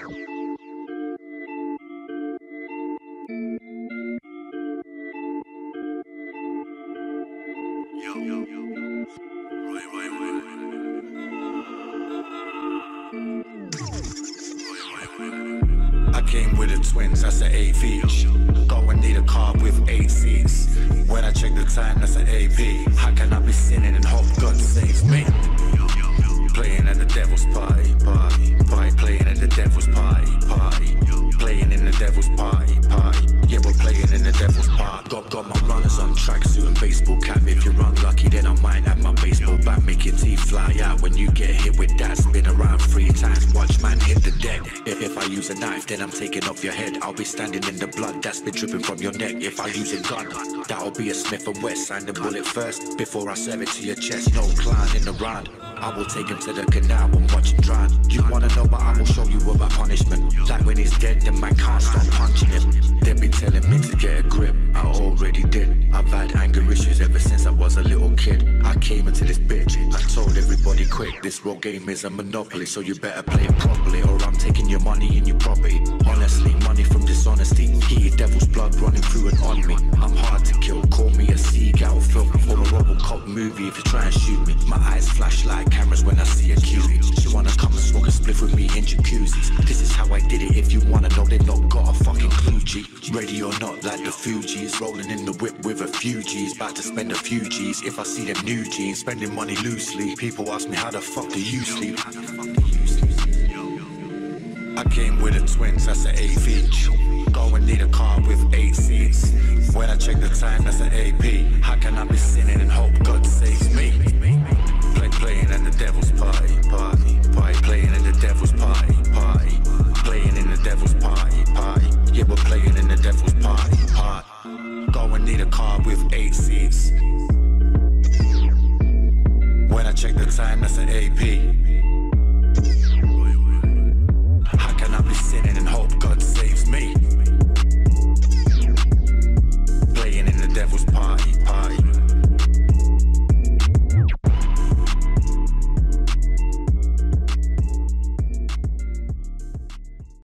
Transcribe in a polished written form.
I came with the twins, that's an AV. Go and need a car with 8 seats. When I check the time, that's an AP. How can I be sinning and hope God saves me? Playing at the devil's party, party, party. Playing at the devil's party, party. Playing in the devil's party, party. Yeah, we're playing in the devil's party. Got my runners on tracksuit and baseball cap. If you're unlucky, then I might have my baseball bat. Make your teeth fly out when you get hit with that. Spin around 3 times, watch man hit the deck. If I use a knife, then I'm taking off your head. I'll be standing in the blood that's been dripping from your neck. If I use a gun, that'll be a Smith & Wesson. Sign the bullet first before I serve it to your chest. No clown in the round. I will take him to the canal and watch him drown. You wanna know, but I will show you of my punishment. Like when he's dead, the man can't stop punching him. They be telling me to get a grip, I already did. I've had anger issues ever since I was a little kid. I came into this bitch, I told everybody quick, this road game is a monopoly, so you better play it properly, or I'm taking your money and your property. Honestly, money from dishonesty, hear devil's blood running through and on me. I'm hard to kill, call me a seagull film, or a Robocop movie if you try and shoot me. My eyes flash like cameras when I see a cutie. She wanna come and smoke a spliff with me in jacuzzis. This is how I did it, if you wanna know, they not got a fucking clue, G. Ready or not, like the Fugees, rolling in the whip with a few G's. About to spend a few G's, if I see them new jeans. Spending money loosely, people ask me how the fuck do you sleep. I came with the twins, that's an AV. Go and need a car with 8 seats. When I check the time, that's an AP. How can I be sinning and hope God saves me? Playing at the devil's party, party, party. Playing at the devil's party, party. Playing in the devil's party, party. Yeah, we're playing in the devil's party, party. Go and need a car with 8 seats. When I check the time, that's an AP.